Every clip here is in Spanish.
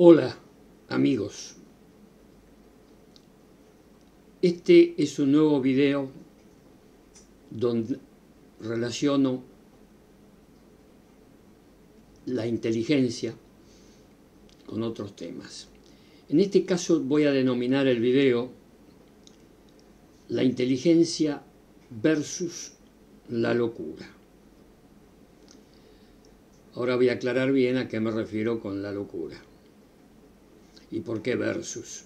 Hola, amigos. Este es un nuevo video donde relaciono la inteligencia con otros temas. En este caso voy a denominar el video La inteligencia versus la locura. Ahora voy a aclarar bien a qué me refiero con la locura. ¿Y por qué versus?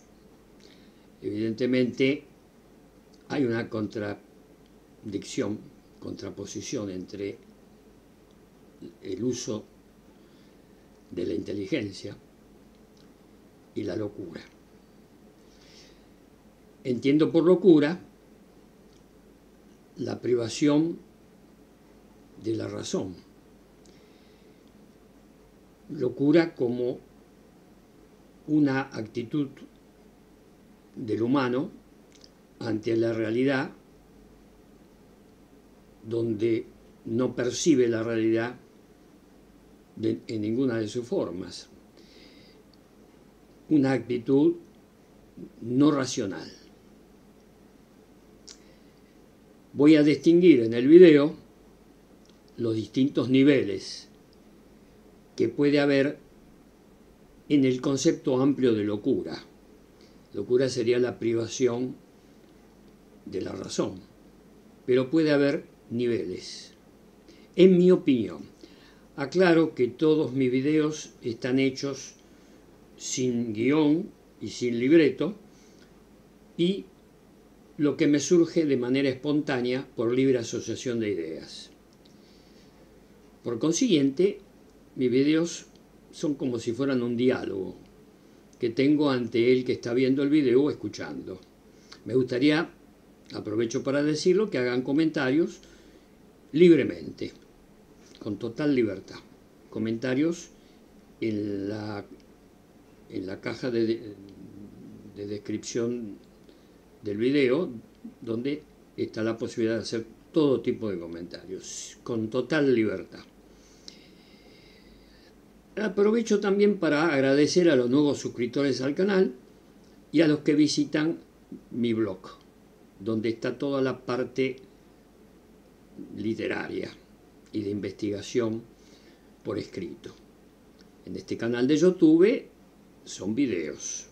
Evidentemente hay una contraposición entre el uso de la inteligencia y la locura. Entiendo por locura la privación de la razón. Locura como una actitud del humano ante la realidad, donde no percibe la realidad en ninguna de sus formas. Una actitud no racional. Voy a distinguir en el video los distintos niveles que puede haber en el concepto amplio de locura. Locura sería la privación de la razón, pero puede haber niveles. En mi opinión, aclaro que todos mis videos están hechos sin guión y sin libreto, y lo que me surge de manera espontánea por libre asociación de ideas. Por consiguiente, mis videos son como si fueran un diálogo que tengo ante el que está viendo el video o escuchando. Me gustaría, aprovecho para decirlo, que hagan comentarios libremente, con total libertad. Comentarios en la caja de descripción del video, donde está la posibilidad de hacer todo tipo de comentarios, con total libertad. Aprovecho también para agradecer a los nuevos suscriptores al canal y a los que visitan mi blog, donde está toda la parte literaria y de investigación por escrito. En este canal de YouTube son videos.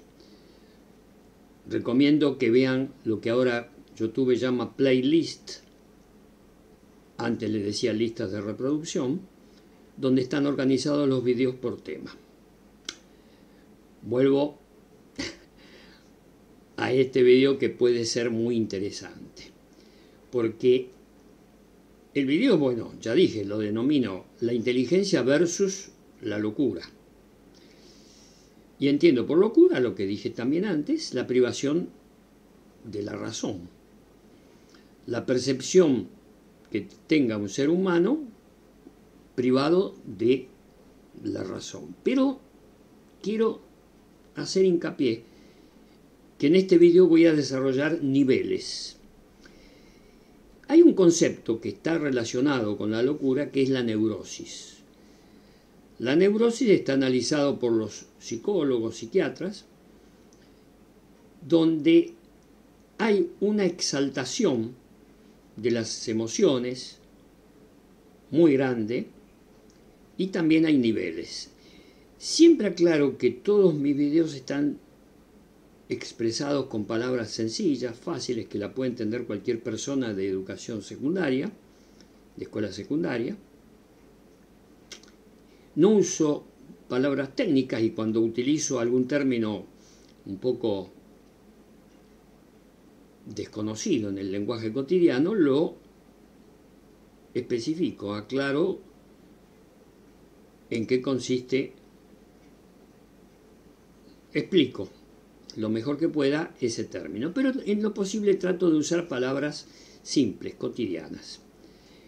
Recomiendo que vean lo que ahora YouTube llama playlist, antes les decía listas de reproducción, donde están organizados los videos por tema. Vuelvo a este video que puede ser muy interesante, porque el video, bueno, ya dije, lo denomino la inteligencia versus la locura. Y entiendo por locura lo que dije también antes, la privación de la razón. La percepción que tenga un ser humano privado de la razón. Pero quiero hacer hincapié que en este video voy a desarrollar niveles. Hay un concepto que está relacionado con la locura, que es la neurosis. La neurosis está analizado por los psicólogos, psiquiatras, donde hay una exaltación de las emociones muy grande. Y también hay niveles. Siempre aclaro que todos mis videos están expresados con palabras sencillas, fáciles, que la puede entender cualquier persona de educación secundaria, de escuela secundaria. No uso palabras técnicas, y cuando utilizo algún término un poco desconocido en el lenguaje cotidiano, lo especifico, aclaro en qué consiste, explico lo mejor que pueda ese término, pero en lo posible trato de usar palabras simples, cotidianas.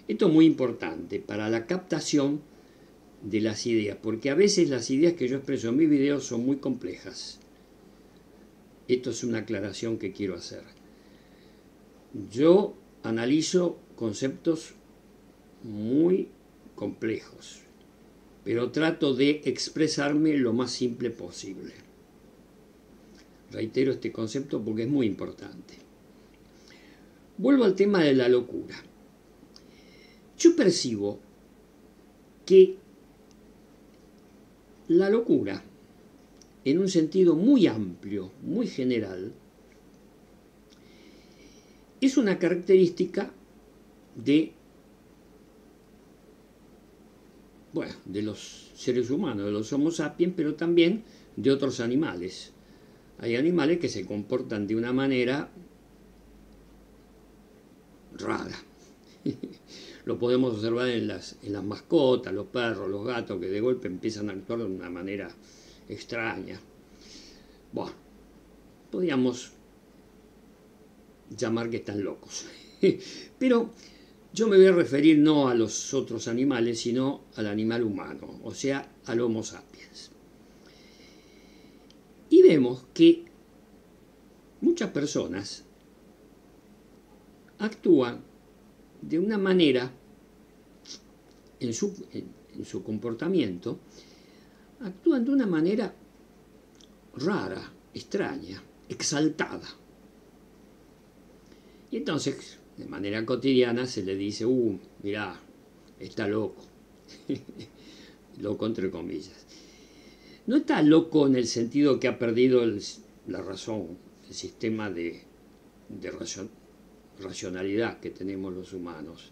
Esto es muy importante para la captación de las ideas, porque a veces las ideas que yo expreso en mis videos son muy complejas. Esto es una aclaración que quiero hacer. Yo analizo conceptos muy complejos, pero trato de expresarme lo más simple posible. Reitero este concepto porque es muy importante. Vuelvo al tema de la locura. Yo percibo que la locura, en un sentido muy amplio, muy general, es una característica de, bueno, de los seres humanos, de los Homo sapiens, pero también de otros animales. Hay animales que se comportan de una manera rara. Lo podemos observar en las mascotas, los perros, los gatos, que de golpe empiezan a actuar de una manera extraña. Bueno, podríamos llamar que están locos. Pero yo me voy a referir no a los otros animales, sino al animal humano, o sea, al Homo sapiens. Y vemos que muchas personas actúan de una manera, en su comportamiento, actúan de una manera rara, extraña, exaltada. Y entonces, de manera cotidiana, se le dice, mirá, está loco. Loco entre comillas. No está loco en el sentido que ha perdido la razón, el sistema de racionalidad que tenemos los humanos,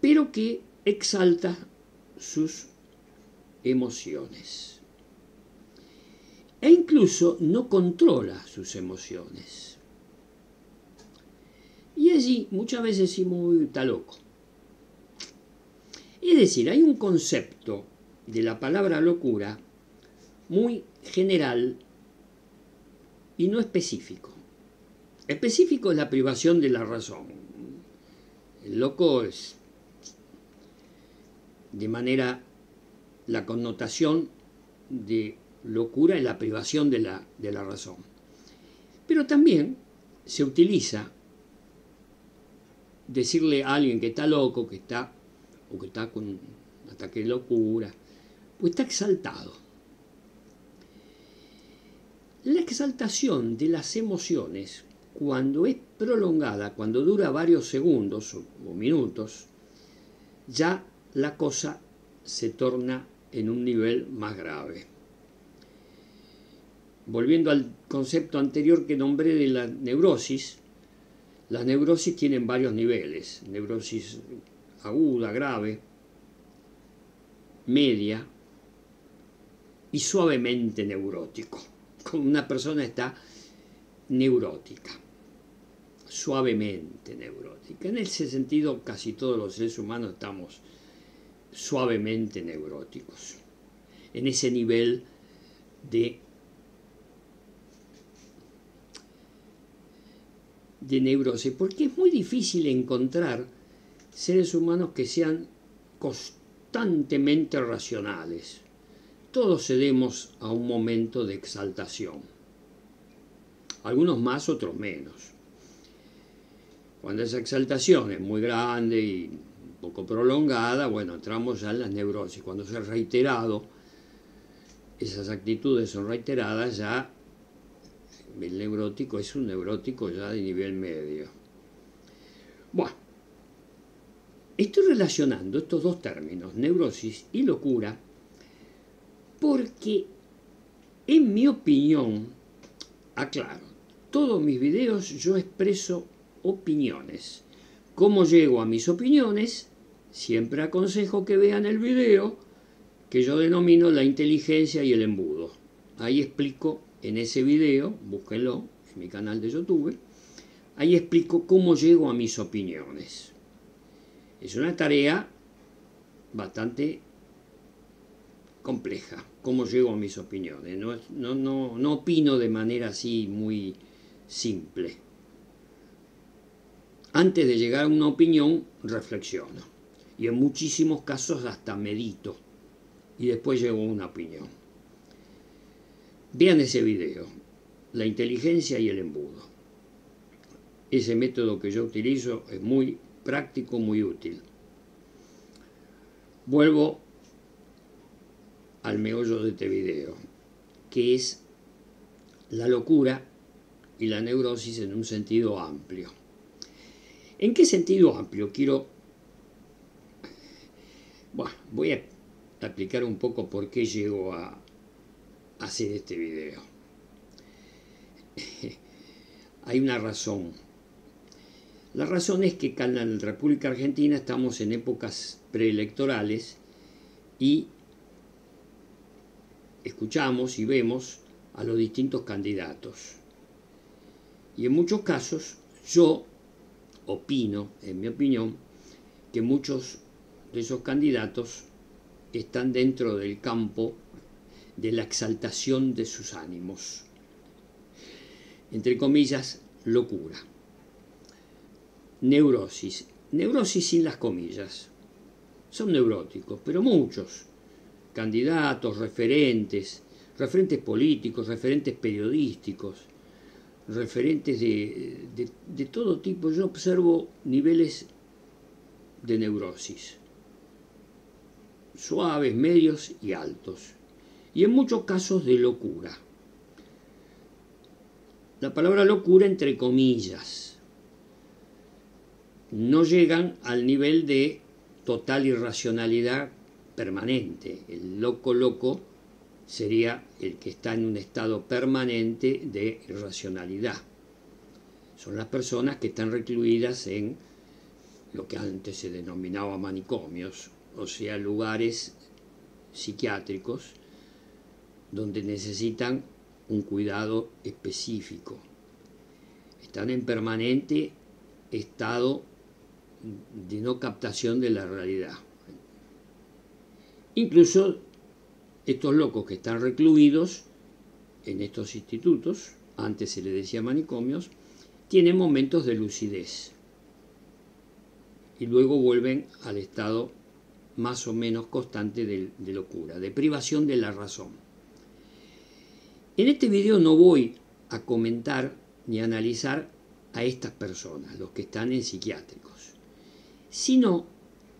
pero que exalta sus emociones. E incluso no controla sus emociones. Y allí muchas veces decimos, está loco. Es decir, hay un concepto de la palabra locura muy general y no específico. Específico es la privación de la razón. El loco es, de manera, la connotación de locura es la privación de la razón. Pero también se utiliza decirle a alguien que está loco, o que está con un ataque de locura, pues está exaltado. La exaltación de las emociones, cuando es prolongada, cuando dura varios segundos o minutos, ya la cosa se torna en un nivel más grave. Volviendo al concepto anterior que nombré de la neurosis, las neurosis tienen varios niveles: neurosis aguda, grave, media y suavemente neurótico. Cuando una persona está neurótica, suavemente neurótica. En ese sentido, casi todos los seres humanos estamos suavemente neuróticos, en ese nivel de neurosis, porque es muy difícil encontrar seres humanos que sean constantemente racionales. Todos cedemos a un momento de exaltación, algunos más, otros menos. Cuando esa exaltación es muy grande y un poco prolongada, bueno, entramos ya en las neurosis. Cuando es reiterado, esas actitudes son reiteradas, ya el neurótico es un neurótico ya de nivel medio. Bueno, estoy relacionando estos dos términos, neurosis y locura, porque, en mi opinión, aclaro, todos mis videos yo expreso opiniones. ¿Cómo llego a mis opiniones? Siempre aconsejo que vean el video que yo denomino la inteligencia y el embudo. Ahí explico, en ese video, búsquenlo en mi canal de YouTube, ahí explico cómo llego a mis opiniones. Es una tarea bastante compleja, cómo llego a mis opiniones. No opino de manera así muy simple. Antes de llegar a una opinión, reflexiono. Y en muchísimos casos hasta medito. Y después llego a una opinión. Vean ese video, la inteligencia y el embudo. Ese método que yo utilizo es muy práctico, muy útil. Vuelvo al meollo de este video, que es la locura y la neurosis en un sentido amplio. ¿En qué sentido amplio? Voy a explicar un poco por qué llego a hacer este video. Hay una razón. La razón es que en la República Argentina estamos en épocas preelectorales y escuchamos y vemos a los distintos candidatos. Y en muchos casos yo opino, en mi opinión, que muchos de esos candidatos están dentro del campo de la exaltación de sus ánimos. Entre comillas, locura. Neurosis. Neurosis sin las comillas. Son neuróticos, pero muchos. Candidatos, referentes políticos, referentes periodísticos, referentes de todo tipo. Yo observo niveles de neurosis. Suaves, medios y altos. Y en muchos casos de locura. La palabra locura entre comillas. No llegan al nivel de total irracionalidad permanente. El loco sería el que está en un estado permanente de irracionalidad. Son las personas que están recluidas en lo que antes se denominaba manicomios, o sea, lugares psiquiátricos donde necesitan un cuidado específico. Están en permanente estado de no captación de la realidad. Incluso estos locos que están recluidos en estos institutos, antes se les decía manicomios, tienen momentos de lucidez y luego vuelven al estado más o menos constante de locura, de privación de la razón. En este video no voy a comentar ni a analizar a estas personas, los que están en psiquiátricos, sino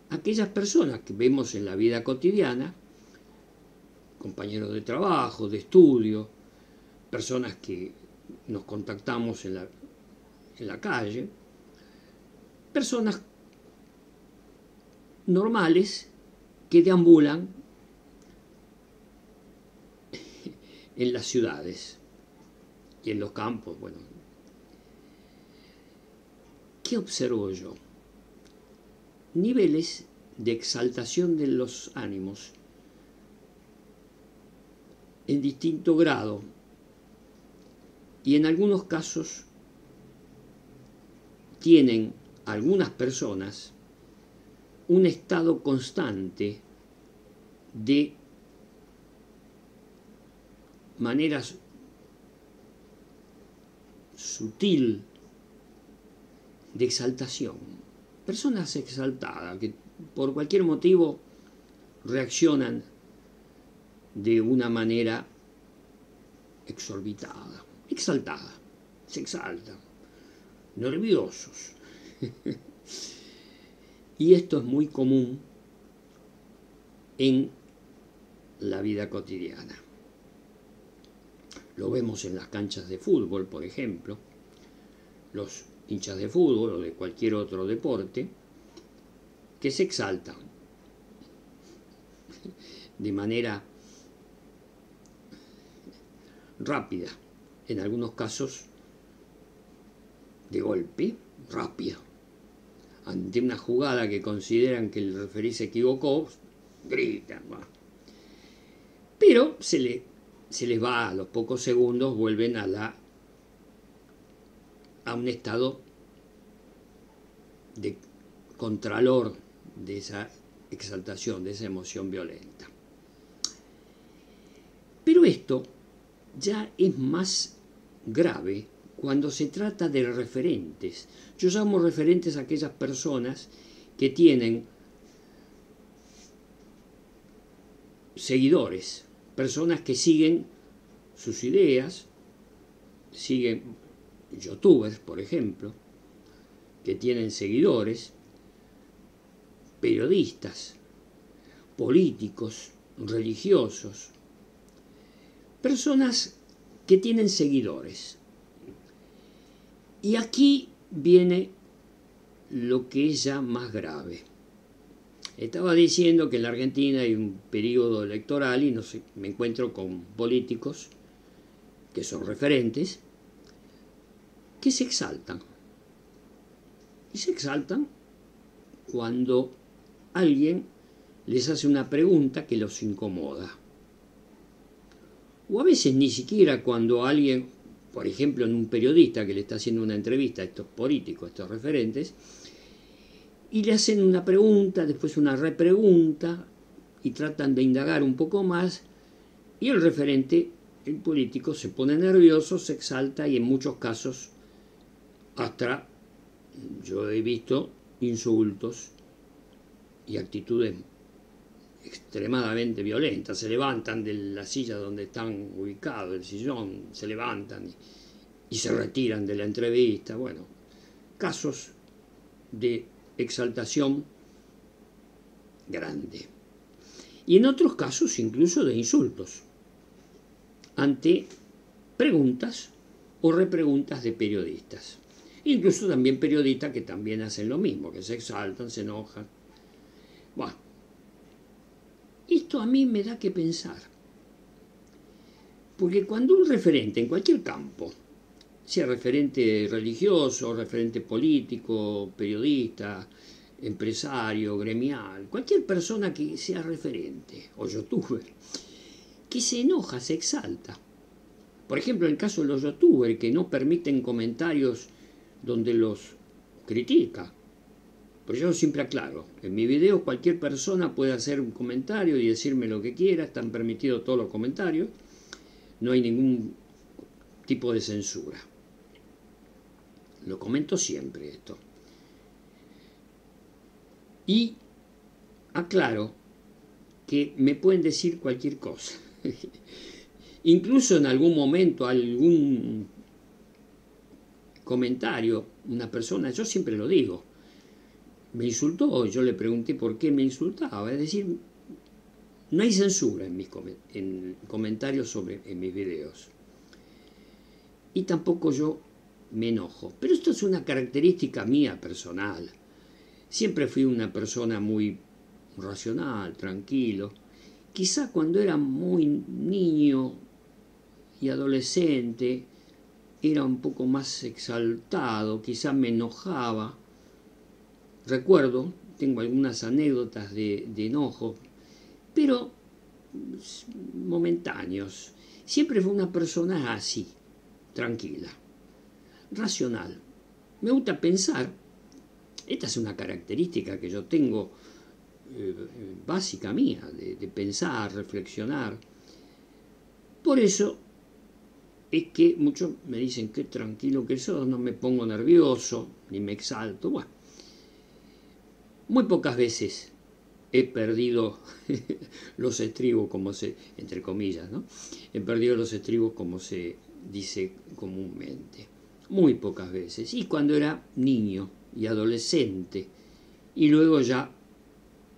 aquellas personas que vemos en la vida cotidiana, compañeros de trabajo, de estudio, personas que nos contactamos en la calle, personas normales que deambulan en las ciudades y en los campos. Bueno, ¿qué observo yo? Niveles de exaltación de los ánimos en distinto grado y en algunos casos tienen algunas personas un estado constante de maneras sutil de exaltación. Personas exaltadas que por cualquier motivo reaccionan de una manera exorbitada, exaltada, se exaltan, nerviosos. Y esto es muy común en la vida cotidiana. Lo vemos en las canchas de fútbol, por ejemplo. Los hinchas de fútbol o de cualquier otro deporte que se exaltan de manera rápida, en algunos casos de golpe, rápido. Ante una jugada que consideran que el referí se equivocó, gritan. Pero se les va, a los pocos segundos vuelven a un estado de contralor de esa exaltación, de esa emoción violenta. Pero esto ya es más grave cuando se trata de referentes. Yo llamo referentes a aquellas personas que tienen seguidores, personas que siguen sus ideas, siguen youtubers, por ejemplo, que tienen seguidores, periodistas, políticos, religiosos, personas que tienen seguidores. Y aquí viene lo que es ya más grave. Estaba diciendo que en la Argentina hay un periodo electoral y no sé, me encuentro con políticos que son referentes, que se exaltan. Y se exaltan cuando alguien les hace una pregunta que los incomoda. O a veces ni siquiera cuando alguien, por ejemplo, en un periodista que le está haciendo una entrevista a estos políticos, a estos referentes, y le hacen una pregunta, después una repregunta, y tratan de indagar un poco más, y el referente, el político, se pone nervioso, se exalta, y en muchos casos, hasta yo he visto insultos y actitudes extremadamente violentas. Se levantan de la silla donde están ubicados, el sillón, se levantan y se retiran de la entrevista. Bueno, casos de exaltación grande. Y en otros casos incluso de insultos ante preguntas o repreguntas de periodistas. Incluso también periodistas que también hacen lo mismo, que se exaltan, se enojan. Bueno, esto a mí me da que pensar. Porque cuando un referente en cualquier campo, sea referente religioso, referente político, periodista, empresario, gremial, cualquier persona que sea referente, o youtuber, que se enoja, se exalta. Por ejemplo, el caso de los youtubers que no permiten comentarios donde los critica. Pero yo siempre aclaro, en mi video cualquier persona puede hacer un comentario y decirme lo que quiera, están permitidos todos los comentarios, no hay ningún tipo de censura. Lo comento siempre esto. Y aclaro que me pueden decir cualquier cosa. Incluso en algún momento algún comentario, una persona, yo siempre lo digo, me insultó, yo le pregunté por qué me insultaba, es decir, no hay censura en mis comentarios en mis videos. Y tampoco yo me enojo, pero esto es una característica mía personal. Siempre fui una persona muy racional, tranquilo. Quizá cuando era muy niño y adolescente era un poco más exaltado, quizá me enojaba. Recuerdo, tengo algunas anécdotas de enojo, pero momentáneos. Siempre fue una persona así, tranquila, racional. Me gusta pensar, esta es una característica que yo tengo básica mía, de pensar, reflexionar. Por eso es que muchos me dicen que tranquilo que sos, no me pongo nervioso, ni me exalto. Bueno, muy pocas veces he perdido los estribos, como se, entre comillas, ¿no? He perdido los estribos, como se dice comúnmente. Muy pocas veces. Y cuando era niño y adolescente. Y luego ya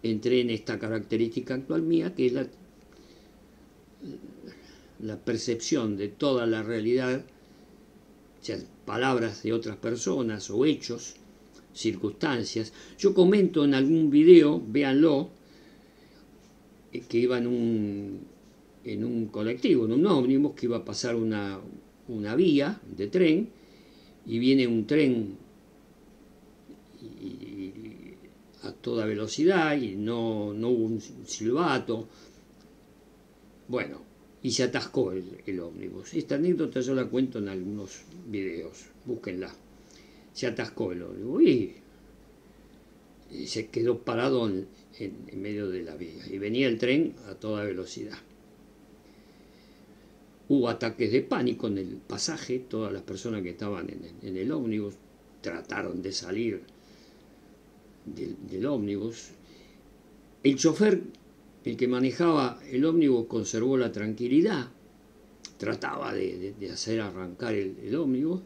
entré en esta característica actual mía, que es la percepción de toda la realidad, o sea, palabras de otras personas o hechos, circunstancias. Yo comento en algún video, véanlo, que iba en un colectivo, en un ómnibus, que iba a pasar una vía de tren, y viene un tren y a toda velocidad, y no hubo un silbato. Bueno, y se atascó el ómnibus. Esta anécdota yo la cuento en algunos videos, búsquenla. Se atascó el ómnibus y se quedó parado en medio de la vía. Y venía el tren a toda velocidad. Hubo ataques de pánico en el pasaje. Todas las personas que estaban en el ómnibus trataron de salir del ómnibus. El chofer, el que manejaba el ómnibus, conservó la tranquilidad. Trataba de hacer arrancar el ómnibus.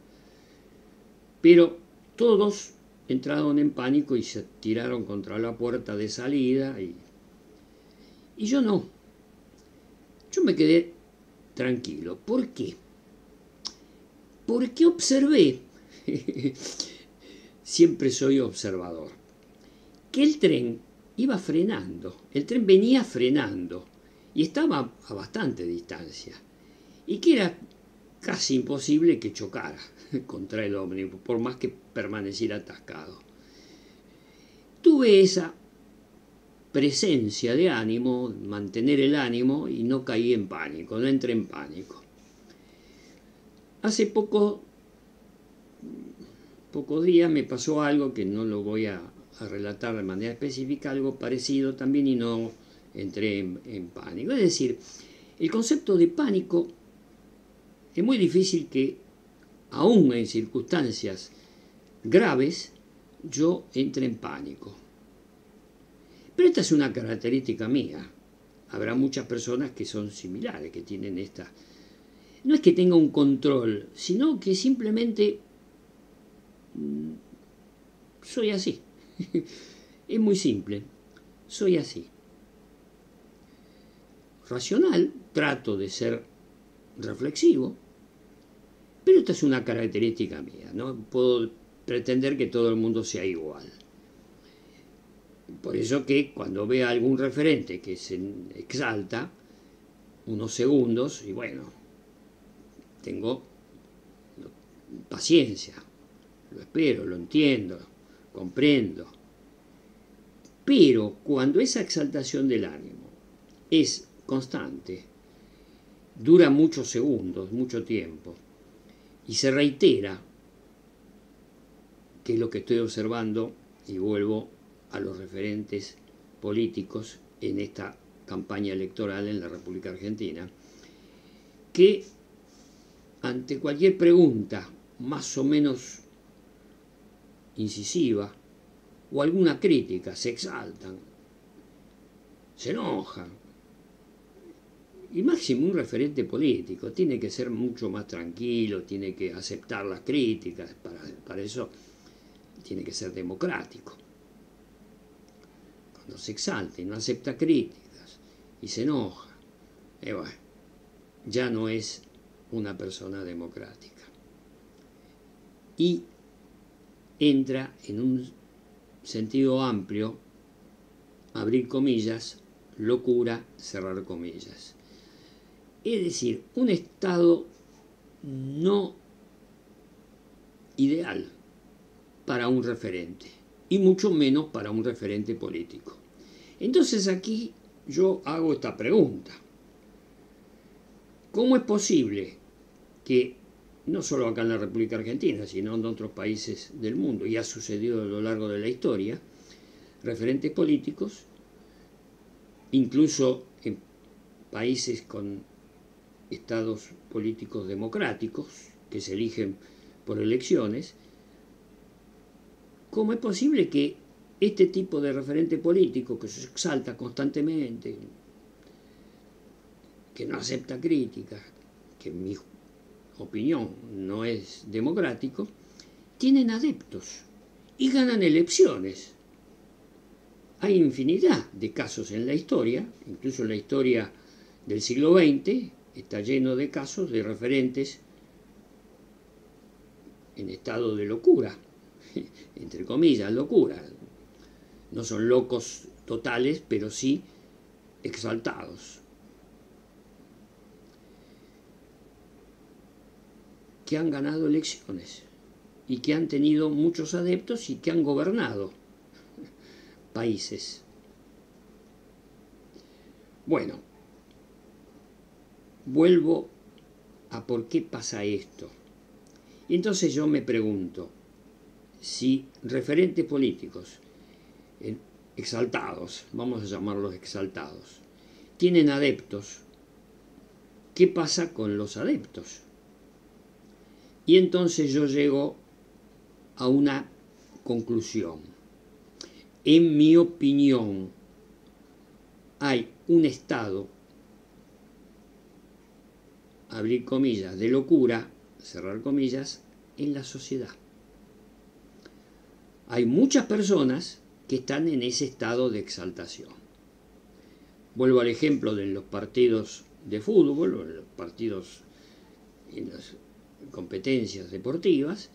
Pero todos entraron en pánico y se tiraron contra la puerta de salida. Y yo no. yo me quedé tranquilo. ¿Por qué? Porque observé, siempre soy observador, que el tren iba frenando, el tren venía frenando y estaba a bastante distancia y que era casi imposible que chocara contra el ómnibus, por más que permaneciera atascado. Tuve esa presencia de ánimo, mantener el ánimo y no caí en pánico, no entré en pánico. Hace pocos días me pasó algo que no lo voy a relatar de manera específica, algo parecido también y no entré en pánico. Es decir, el concepto de pánico es muy difícil que, aún en circunstancias graves, yo entre en pánico. Pero esta es una característica mía. Habrá muchas personas que son similares, que tienen esta... No es que tenga un control, sino que simplemente soy así. Es muy simple. Soy así. Racional, trato de ser reflexivo, pero esta es una característica mía. No puedo pretender que todo el mundo sea igual. Por eso que cuando vea algún referente que se exalta unos segundos, y bueno, tengo paciencia, lo espero, lo entiendo, comprendo. Pero cuando esa exaltación del ánimo es constante, dura muchos segundos, mucho tiempo, y se reitera, que es lo que estoy observando, y vuelvo a los referentes políticos en esta campaña electoral en la República Argentina, que ante cualquier pregunta más o menos incisiva o alguna crítica se exaltan, se enojan, y máximo un referente político tiene que ser mucho más tranquilo, tiene que aceptar las críticas, para eso tiene que ser democrático. No se exalta y no acepta críticas y se enoja, bueno, ya no es una persona democrática y entra en un sentido amplio, abrir comillas, locura, cerrar comillas. Es decir, un estado no ideal para un referente y mucho menos para un referente político. Entonces aquí yo hago esta pregunta. ¿Cómo es posible que, no solo acá en la República Argentina, sino en otros países del mundo, y ha sucedido a lo largo de la historia, referentes políticos, incluso en países con estados políticos democráticos, que se eligen por elecciones, cómo es posible que este tipo de referente político que se exalta constantemente, que no acepta críticas, que en mi opinión no es democrático, tienen adeptos y ganan elecciones? Hay infinidad de casos en la historia, incluso en la historia del siglo XX, está lleno de casos de referentes en estado de locura, entre comillas, locura. No son locos totales, pero sí exaltados, que han ganado elecciones y que han tenido muchos adeptos y que han gobernado países. Bueno, vuelvo a por qué pasa esto. Y entonces yo me pregunto, si referentes políticos exaltados, vamos a llamarlos exaltados, tienen adeptos, ¿qué pasa con los adeptos? Y entonces yo llego a una conclusión. En mi opinión, hay un estado, abrir comillas, de locura, cerrar comillas, en la sociedad. Hay muchas personas que están en ese estado de exaltación. Vuelvo al ejemplo de los partidos de fútbol, o en los partidos, en las competencias deportivas,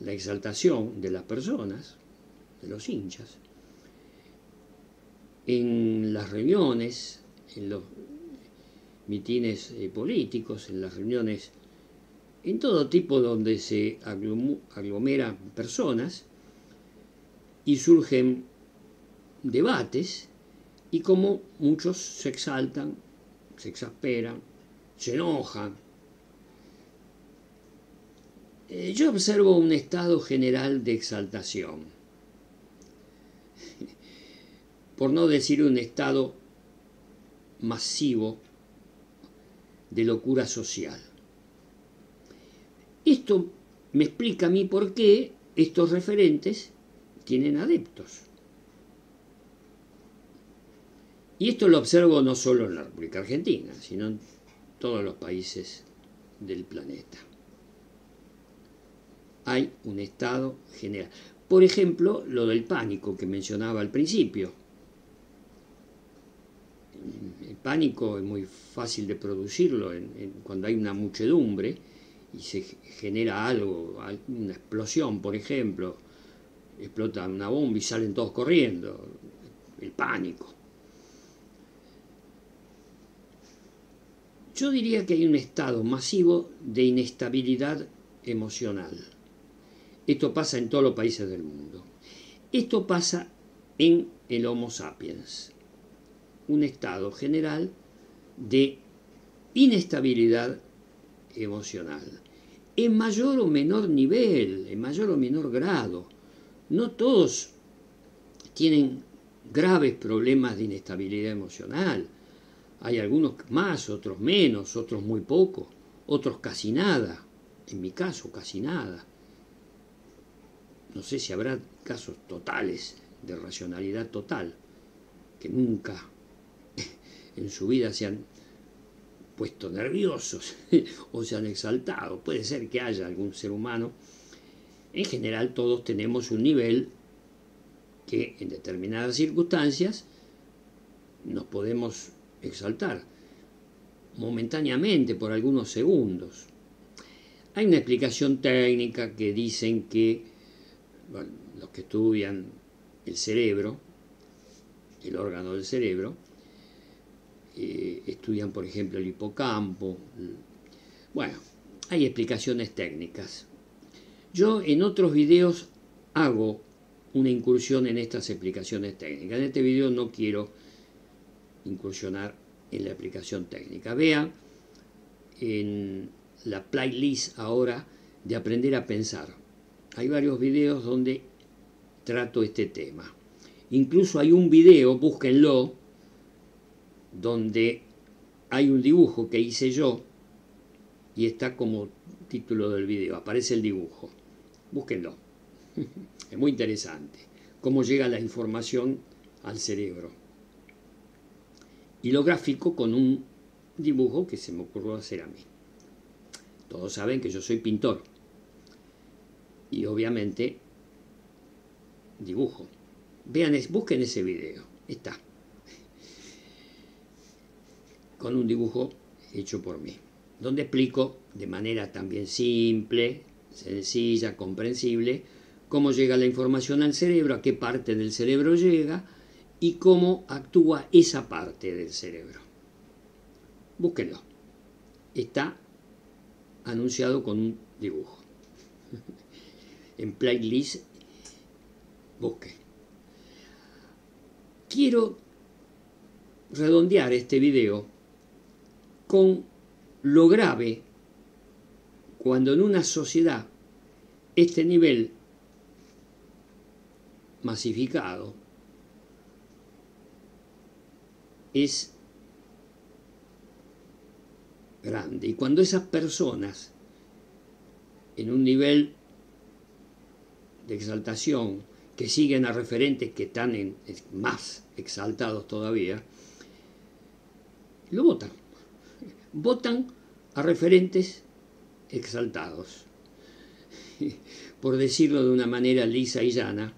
la exaltación de las personas, de los hinchas, en las reuniones, en los mitines políticos, en las reuniones, en todo tipo donde se aglomeran personas y surgen debates, y como muchos se exaltan, se exasperan, se enojan. Yo observo un estado general de exaltación, por no decir un estado masivo de locura social. Esto me explica a mí por qué estos referentes tienen adeptos. Y esto lo observo no solo en la República Argentina, sino en todos los países del planeta. Hay un estado general. Por ejemplo, lo del pánico que mencionaba al principio. El pánico es muy fácil de producirlo cuando hay una muchedumbre y se genera algo, una explosión, por ejemplo. Explota una bomba y salen todos corriendo. El pánico. Yo diría que hay un estado masivo de inestabilidad emocional. Esto pasa en todos los países del mundo. Esto pasa en el Homo sapiens. Un estado general de inestabilidad emocional. En mayor o menor nivel, en mayor o menor grado. No todos tienen graves problemas de inestabilidad emocional. Hay algunos más, otros menos, otros muy poco, otros casi nada. En mi caso, casi nada. No sé si habrá casos totales, de racionalidad total, que nunca en su vida se han puesto nerviosos o se han exaltado. Puede ser que haya algún ser humano. En general, todos tenemos un nivel que en determinadas circunstancias nos podemos exaltar momentáneamente por algunos segundos. Hay una explicación técnica que dicen que los que estudian el cerebro, el órgano del cerebro, estudian por ejemplo el hipocampo. Bueno, hay explicaciones técnicas. Yo en otros videos hago una incursión en estas explicaciones técnicas. En este video no quiero incursionar en la aplicación técnica. Vean en la playlist ahora de Aprender a Pensar. Hay varios videos donde trato este tema. Incluso hay un video, búsquenlo, donde hay un dibujo que hice yo y está como título del video. Aparece el dibujo. Búsquenlo. Es muy interesante cómo llega la información al cerebro. Y lo grafico con un dibujo que se me ocurrió hacer a mí. Todos saben que yo soy pintor. Y obviamente dibujo. Vean, busquen ese video. Está. Con un dibujo hecho por mí. Donde explico de manera también simple, sencilla, comprensible, cómo llega la información al cerebro, a qué parte del cerebro llega, y cómo actúa esa parte del cerebro. Búsquenlo. Está anunciado con un dibujo. En playlist, busquen. Quiero redondear este video con lo grave cuando en una sociedad este nivel masificado es grande. Y cuando esas personas, en un nivel de exaltación, que siguen a referentes que están más exaltados todavía, lo votan. Votan a referentes exaltados. Por decirlo de una manera lisa y llana,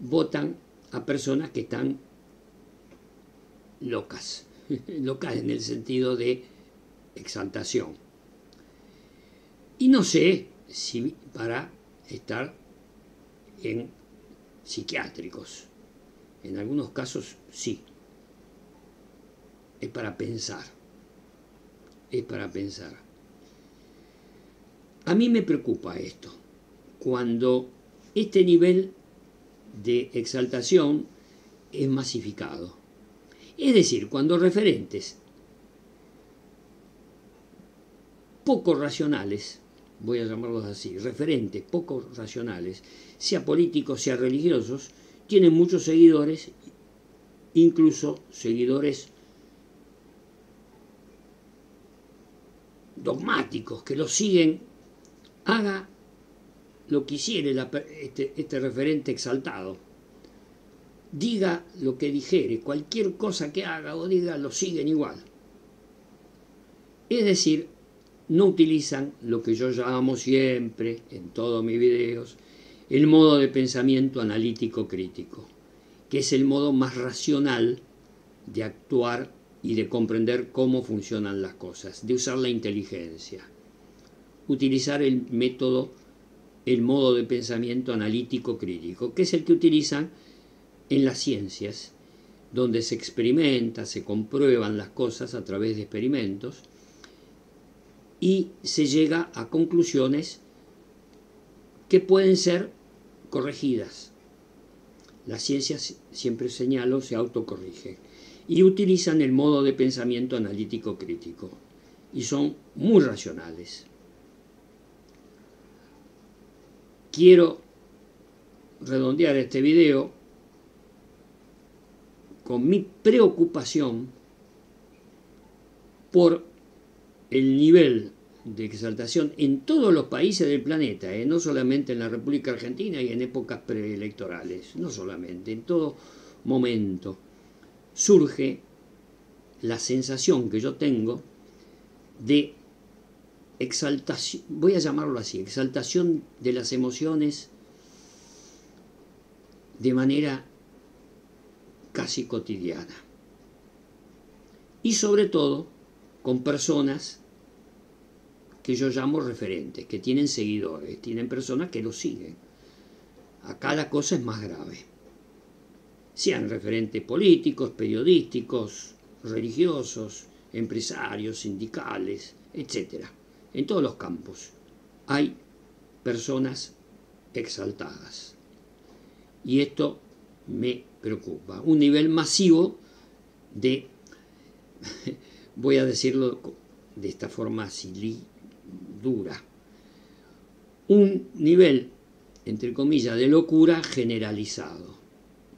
votan a personas que están locas, local en el sentido de exaltación. Y no sé si para estar en psiquiátricos. En algunos casos sí. Es para pensar. Es para pensar. A mí me preocupa esto. Cuando este nivel de exaltación es masificado. Es decir, cuando referentes poco racionales, voy a llamarlos así, referentes poco racionales, sea políticos, sea religiosos, tienen muchos seguidores, incluso seguidores dogmáticos, que los siguen, haga lo que hiciere este referente exaltado, diga lo que dijere, cualquier cosa que haga o diga, lo siguen igual. Es decir, no utilizan lo que yo llamo siempre, en todos mis videos, el modo de pensamiento analítico crítico, que es el modo más racional de actuar y de comprender cómo funcionan las cosas, de usar la inteligencia, utilizar el método, el modo de pensamiento analítico crítico, que es el que utilizan en las ciencias, donde se experimenta, se comprueban las cosas a través de experimentos y se llega a conclusiones que pueden ser corregidas. Las ciencias, siempre señalo, se autocorrigen y utilizan el modo de pensamiento analítico crítico y son muy racionales. Quiero redondear este video con mi preocupación por el nivel de exaltación en todos los países del planeta, no solamente en la República Argentina y en épocas preelectorales, no solamente, en todo momento surge la sensación que yo tengo de exaltación, voy a llamarlo así, exaltación de las emociones de manera casi cotidiana y sobre todo con personas que yo llamo referentes, que tienen seguidores, tienen personas que los siguen. Acá la cosa es más grave. Sean referentes políticos, periodísticos, religiosos, empresarios, sindicales, etc. En todos los campos hay personas exaltadas. Y esto me preocupa. Un nivel masivo de, voy a decirlo de esta forma así, dura. Un nivel, entre comillas, de locura generalizado,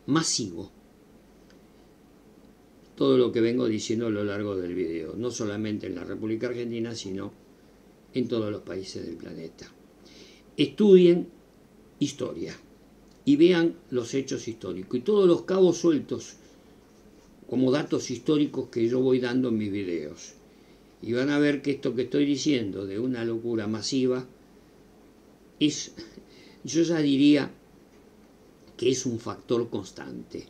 masivo. Todo lo que vengo diciendo a lo largo del video, no solamente en la República Argentina, sino en todos los países del planeta. Estudien historia y vean los hechos históricos y todos los cabos sueltos como datos históricos que yo voy dando en mis videos. Y van a ver que esto que estoy diciendo de una locura masiva es, yo ya diría que es un factor constante.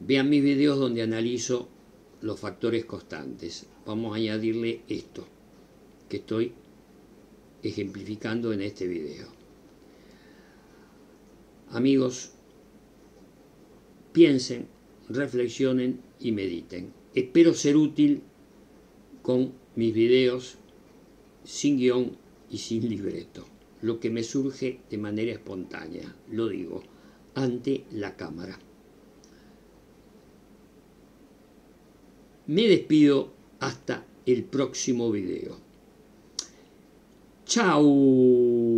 Vean mis videos donde analizo los factores constantes. Vamos a añadirle esto que estoy ejemplificando en este video. Amigos, piensen, reflexionen y mediten. Espero ser útil con mis videos sin guión y sin libreto. Lo que me surge de manera espontánea, lo digo, ante la cámara. Me despido hasta el próximo video. ¡Chao!